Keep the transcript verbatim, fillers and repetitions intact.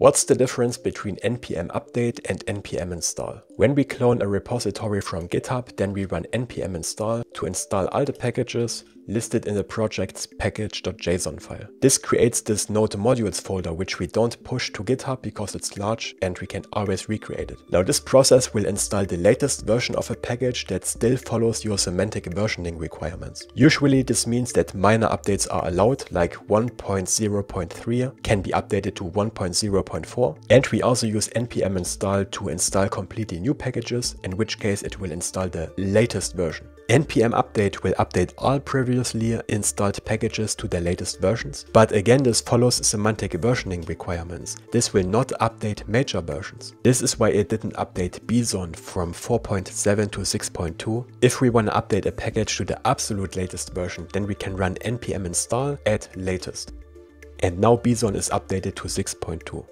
What's the difference between npm update and npm install? When we clone a repository from GitHub, then we run npm install to install all the packages listed in the project's package dot J S O N file. This creates this node_modules folder, which we don't push to GitHub because it's large and we can always recreate it. Now this process will install the latest version of a package that still follows your semantic versioning requirements. Usually this means that minor updates are allowed, like one point zero point three can be updated to one point zero point four, and we also use npm install to install completely new packages, in which case it will install the latest version. npm update will update all previously installed packages to their latest versions, but again this follows semantic versioning requirements. This will not update major versions. This is why it didn't update bson from four point seven to six point two. If we want to update a package to the absolute latest version, then we can run npm install at latest. And now bson is updated to six point two.